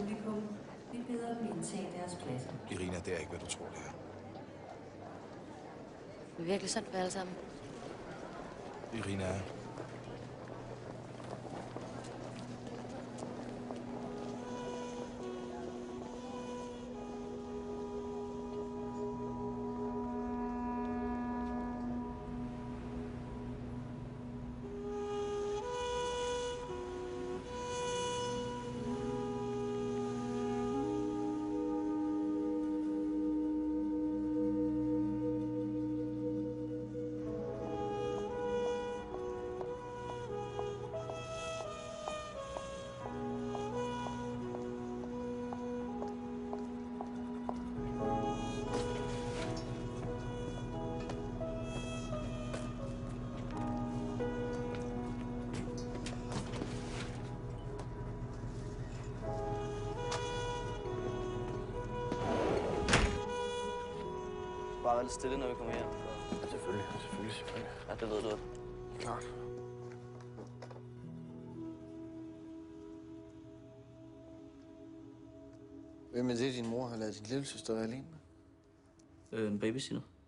publikum. Vi beder dem indtage deres pladser. Irina, det er ikke, hvad du tror, det er. Vi er virkelig sådan for alle sammen. Irina. Bare lidt stille, når vi kommer hjem. Ja, selvfølgelig. Ja, det lyder godt. Klart. Hvem er det, din mor har ladet din lille søster være alene med? En babysitter.